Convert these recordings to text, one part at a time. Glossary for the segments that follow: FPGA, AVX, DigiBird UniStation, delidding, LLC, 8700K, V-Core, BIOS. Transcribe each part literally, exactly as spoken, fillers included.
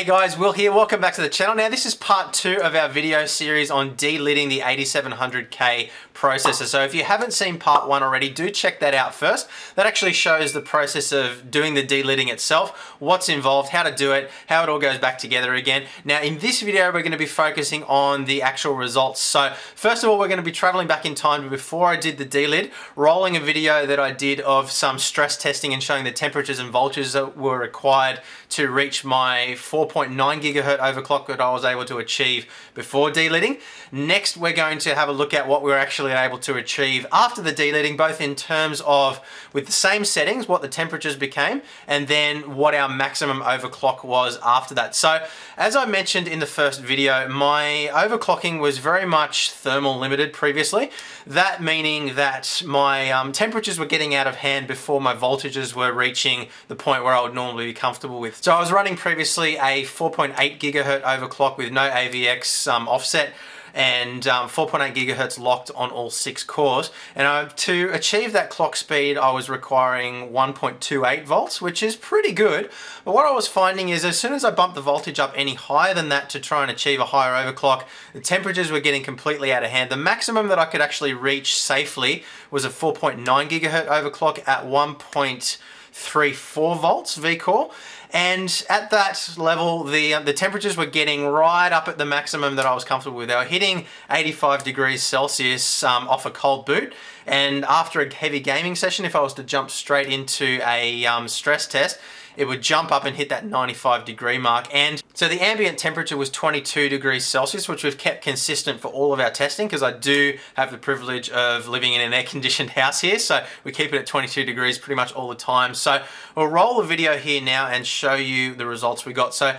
Hey guys, Will here, welcome back to the channel. Now this is part two of our video series on delidding the eighty-seven hundred K processor. So if you haven't seen part one already, do check that out first. That actually shows the process of doing the delidding itself, what's involved, how to do it, how it all goes back together again. Now in this video, we're gonna be focusing on the actual results. So first of all, we're gonna be traveling back in time to before I did the delid, rolling a video that I did of some stress testing and showing the temperatures and voltages that were required to reach my four point nine gigahertz overclock that I was able to achieve before delidding. Next, we're going to have a look at what we were actually able to achieve after the delidding, both in terms of with the same settings, what the temperatures became, and then what our maximum overclock was after that. So as I mentioned in the first video, my overclocking was very much thermal limited previously. That meaning that my um, temperatures were getting out of hand before my voltages were reaching the point where I would normally be comfortable with. So I was running previously a a four point eight gigahertz overclock with no A V X um, offset and um, four point eight gigahertz locked on all six cores. And I, to achieve that clock speed, I was requiring one point two eight volts, which is pretty good. But what I was finding is as soon as I bumped the voltage up any higher than that to try and achieve a higher overclock, the temperatures were getting completely out of hand. The maximum that I could actually reach safely was a four point nine gigahertz overclock at one point three four volts V-Core. And at that level, the, uh, the temperatures were getting right up at the maximum that I was comfortable with. They were hitting eighty-five degrees Celsius um, off a cold boot. And after a heavy gaming session, if I was to jump straight into a um, stress test, it would jump up and hit that ninety-five degree mark. And so the ambient temperature was twenty-two degrees Celsius, which we've kept consistent for all of our testing because I do have the privilege of living in an air-conditioned house here. So we keep it at twenty-two degrees pretty much all the time. So we'll roll the video here now and show you the results we got. So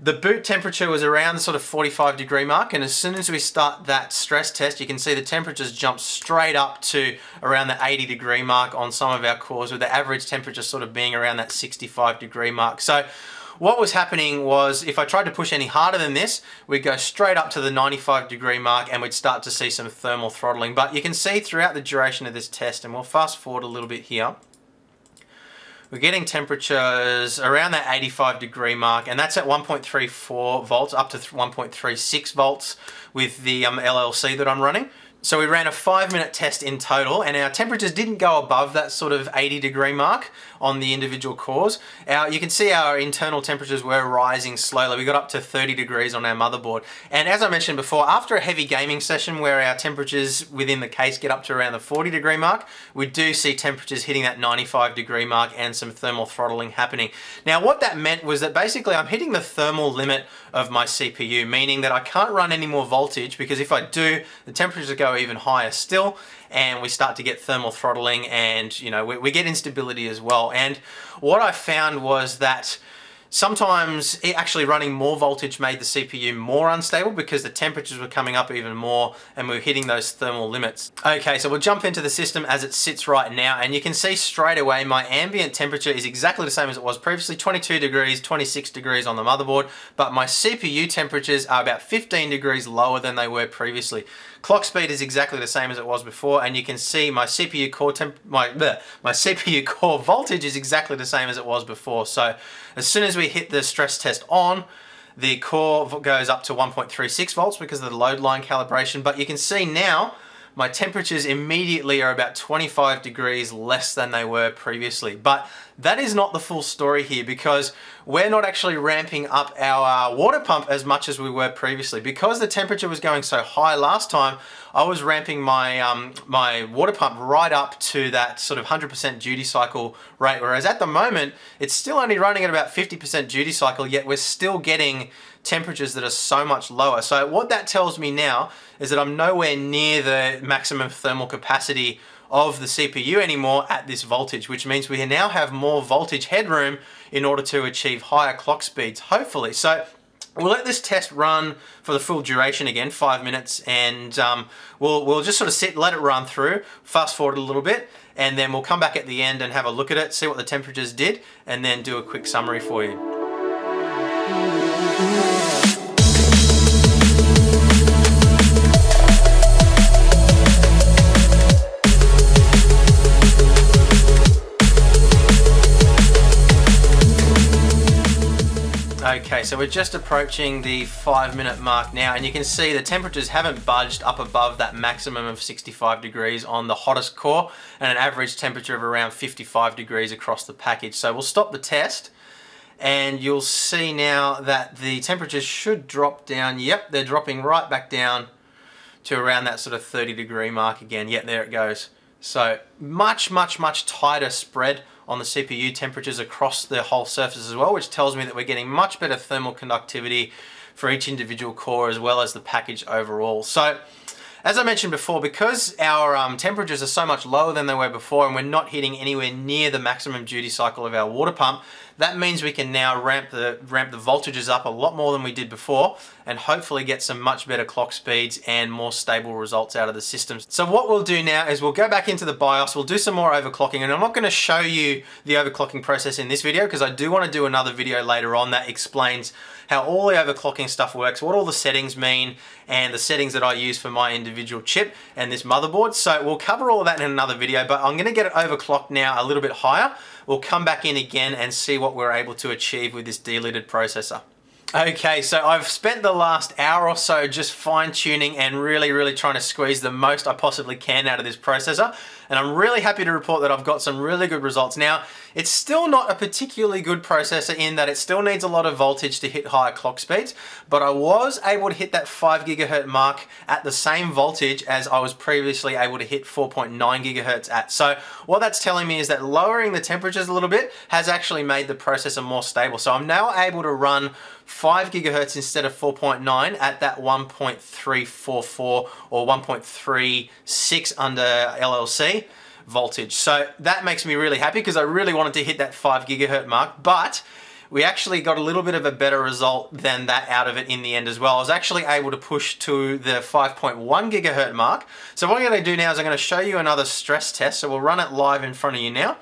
the boot temperature was around the sort of forty-five degree mark, and as soon as we start that stress test, you can see the temperatures jump straight up to around the eighty degree mark on some of our cores, with the average temperature sort of being around that sixty-five degree mark. So what was happening was if I tried to push any harder than this, we'd go straight up to the ninety-five degree mark and we'd start to see some thermal throttling. But you can see throughout the duration of this test, and we'll fast forward a little bit here, we're getting temperatures around that eighty-five degree mark, and that's at one point three four volts up to one point three six volts with the um, L L C that I'm running. So we ran a five minute test in total, and our temperatures didn't go above that sort of eighty degree mark on the individual cores. Our, you can see our internal temperatures were rising slowly. We got up to thirty degrees on our motherboard. And as I mentioned before, after a heavy gaming session where our temperatures within the case get up to around the forty degree mark, we do see temperatures hitting that ninety-five degree mark and some thermal throttling happening. Now what that meant was that basically I'm hitting the thermal limit of my C P U, meaning that I can't run any more voltage, because if I do, the temperatures go even higher still, and we start to get thermal throttling, and you know we, we get instability as well. And what I found was that sometimes it actually running more voltage made the C P U more unstable because the temperatures were coming up even more and we were hitting those thermal limits. Okay, so we'll jump into the system as it sits right now, and you can see straight away my ambient temperature is exactly the same as it was previously, twenty-two degrees, twenty-six degrees on the motherboard, but my C P U temperatures are about fifteen degrees lower than they were previously. Clock speed is exactly the same as it was before, and you can see my C P U core temp my, bleh, my C P U core voltage is exactly the same as it was before. So as soon as we hit the stress test on, the core goes up to one point three six volts because of the load line calibration, but you can see now my temperatures immediately are about twenty-five degrees less than they were previously. But that is not the full story here, because we're not actually ramping up our uh, water pump as much as we were previously. Because the temperature was going so high last time, I was ramping my, um, my water pump right up to that sort of one hundred percent duty cycle rate, whereas at the moment, it's still only running at about fifty percent duty cycle, yet we're still getting temperatures that are so much lower. So what that tells me now is that I'm nowhere near the maximum thermal capacity of the C P U anymore at this voltage, which means we now have more voltage headroom in order to achieve higher clock speeds, hopefully. So we'll let this test run for the full duration again, five minutes, and um, we'll, we'll just sort of sit, let it run through, fast forward a little bit, and then we'll come back at the end and have a look at it, see what the temperatures did, and then do a quick summary for you. Okay, so we're just approaching the five minute mark now, and you can see the temperatures haven't budged up above that maximum of sixty-five degrees on the hottest core and an average temperature of around fifty-five degrees across the package. So we'll stop the test and you'll see now that the temperatures should drop down. Yep, they're dropping right back down to around that sort of thirty degree mark again. Yep, there it goes. So much, much, much tighter spread on the C P U temperatures across the whole surface as well, which tells me that we're getting much better thermal conductivity for each individual core as well as the package overall. So as I mentioned before, because our um, temperatures are so much lower than they were before and we're not hitting anywhere near the maximum duty cycle of our water pump, that means we can now ramp the, ramp the voltages up a lot more than we did before and hopefully get some much better clock speeds and more stable results out of the systems. So what we'll do now is we'll go back into the BIOS, we'll do some more overclocking, and I'm not going to show you the overclocking process in this video because I do want to do another video later on that explains how all the overclocking stuff works, what all the settings mean, and the settings that I use for my individual individual chip and this motherboard. So we'll cover all of that in another video, but I'm going to get it overclocked now a little bit higher. We'll come back in again and see what we're able to achieve with this delittered processor. Okay, so I've spent the last hour or so just fine-tuning and really, really trying to squeeze the most I possibly can out of this processor, and I'm really happy to report that I've got some really good results. Now, it's still not a particularly good processor in that it still needs a lot of voltage to hit higher clock speeds, but I was able to hit that five gigahertz mark at the same voltage as I was previously able to hit four point nine gigahertz at. So what that's telling me is that lowering the temperatures a little bit has actually made the processor more stable. So I'm now able to run five gigahertz instead of four point nine at that one point three four four or one point three six under L L C voltage. So that makes me really happy because I really wanted to hit that five gigahertz mark, but we actually got a little bit of a better result than that out of it in the end as well. I was actually able to push to the five point one gigahertz mark. So what I'm going to do now is I'm going to show you another stress test. So we'll run it live in front of you now.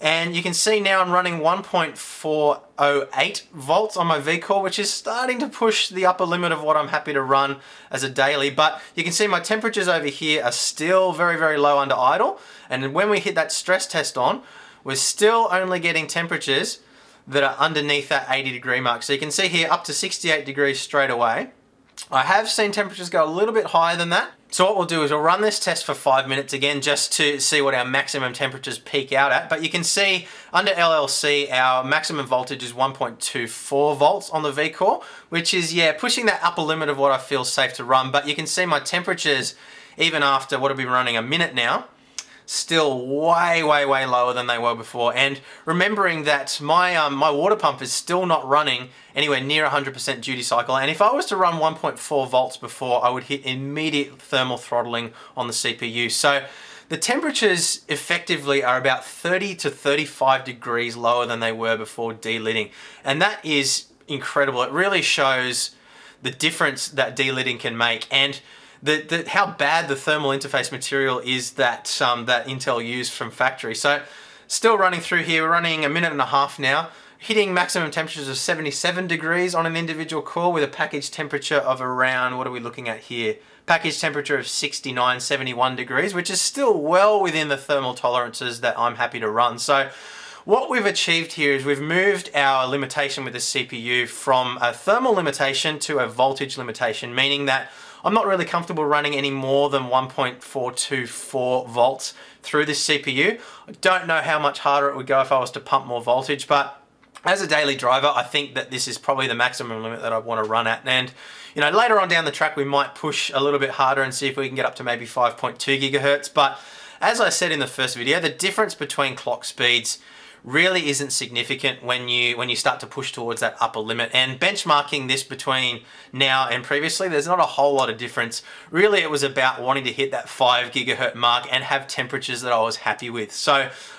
And you can see now I'm running one point four oh eight volts on my V-Core, which is starting to push the upper limit of what I'm happy to run as a daily. But you can see my temperatures over here are still very, very low under idle. And when we hit that stress test on, we're still only getting temperatures that are underneath that eighty degree mark. So you can see here up to sixty-eight degrees straight away. I have seen temperatures go a little bit higher than that. So what we'll do is we'll run this test for five minutes again just to see what our maximum temperatures peak out at. But you can see under L L C our maximum voltage is one point two four volts on the V-Core, which is, yeah, pushing that upper limit of what I feel safe to run. But you can see my temperatures, even after what I've been running a minute now, still way, way, way lower than they were before. And remembering that my um, my water pump is still not running anywhere near one hundred percent duty cycle. And if I was to run one point four volts before, I would hit immediate thermal throttling on the C P U. So the temperatures effectively are about thirty to thirty-five degrees lower than they were before delitting. And that is incredible. It really shows the difference that delitting can make. And The, the, how bad the thermal interface material is that um, that Intel used from factory. So still running through here, we're running a minute and a half now, hitting maximum temperatures of seventy-seven degrees on an individual core with a package temperature of around, what are we looking at here? Package temperature of sixty-nine, seventy-one degrees, which is still well within the thermal tolerances that I'm happy to run. So what we've achieved here is we've moved our limitation with the C P U from a thermal limitation to a voltage limitation, meaning that I'm not really comfortable running any more than one point four two four volts through this C P U. I don't know how much harder it would go if I was to pump more voltage, but as a daily driver, I think that this is probably the maximum limit that I want to run at. And, you know, later on down the track, we might push a little bit harder and see if we can get up to maybe five point two gigahertz. But as I said in the first video, the difference between clock speeds really isn't significant when you when you start to push towards that upper limit. And benchmarking this between now and previously, there's not a whole lot of difference. Really, it was about wanting to hit that five gigahertz mark and have temperatures that I was happy with. So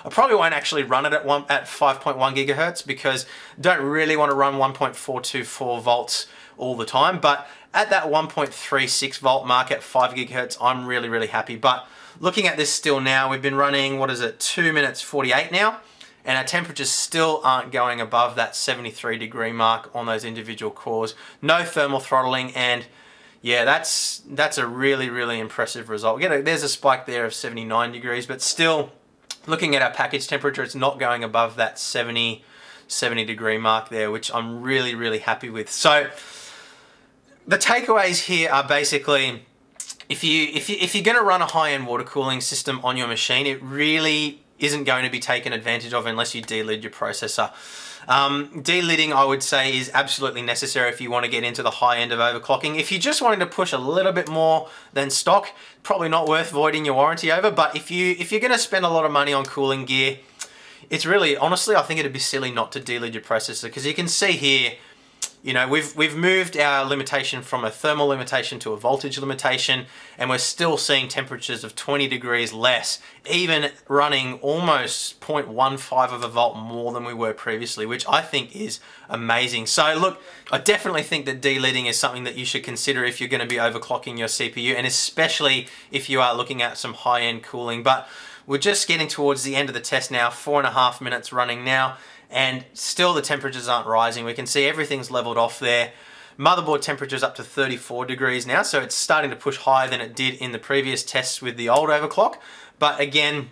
I probably won't actually run it at one at five point one gigahertz because I don't really want to run one point four two four volts all the time. But at that one point three six volt mark at five gigahertz, I'm really, really happy. But looking at this still now, we've been running, what is it, two minutes forty-eight now. And our temperatures still aren't going above that seventy-three degree mark on those individual cores. No thermal throttling, and yeah, that's that's a really, really impressive result. Get a, there's a spike there of seventy-nine degrees, but still, looking at our package temperature, it's not going above that 70, seventy degree mark there, which I'm really, really happy with. So the takeaways here are basically, if, you, if, you, if you're gonna run a high-end water cooling system on your machine, it really isn't going to be taken advantage of unless you delid your processor. Um, delidding, I would say, is absolutely necessary if you want to get into the high end of overclocking. If you just wanted to push a little bit more than stock, probably not worth voiding your warranty over. But if you if you're going to spend a lot of money on cooling gear, it's really, honestly, I think it'd be silly not to delid your processor, because you can see here, you know, we've we've moved our limitation from a thermal limitation to a voltage limitation, and we're still seeing temperatures of twenty degrees less, even running almost zero point one five of a volt more than we were previously, which I think is amazing. So look, I definitely think that delidding is something that you should consider if you're going to be overclocking your C P U, and especially if you are looking at some high-end cooling. But we're just getting towards the end of the test now, four and a half minutes running now, and still the temperatures aren't rising. We can see everything's leveled off there. Motherboard temperature's up to thirty-four degrees now, so it's starting to push higher than it did in the previous tests with the old overclock. But again,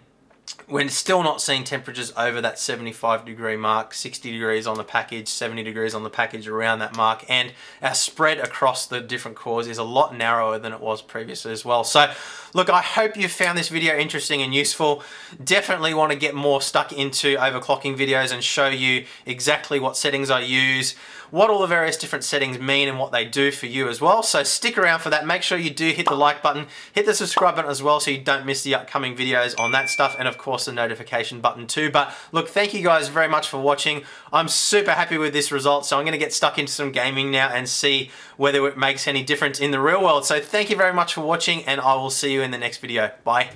we're still not seeing temperatures over that seventy-five degree mark, sixty degrees on the package, seventy degrees on the package, around that mark. And our spread across the different cores is a lot narrower than it was previously as well. So look, I hope you found this video interesting and useful. Definitely want to get more stuck into overclocking videos and show you exactly what settings I use, what all the various different settings mean and what they do for you as well. So stick around for that. Make sure you do hit the like button, hit the subscribe button as well so you don't miss the upcoming videos on that stuff, and of course the notification button too. But look, thank you guys very much for watching. I'm super happy with this result, so I'm gonna get stuck into some gaming now and see whether it makes any difference in the real world. So thank you very much for watching, and I will see you in the next video. Bye.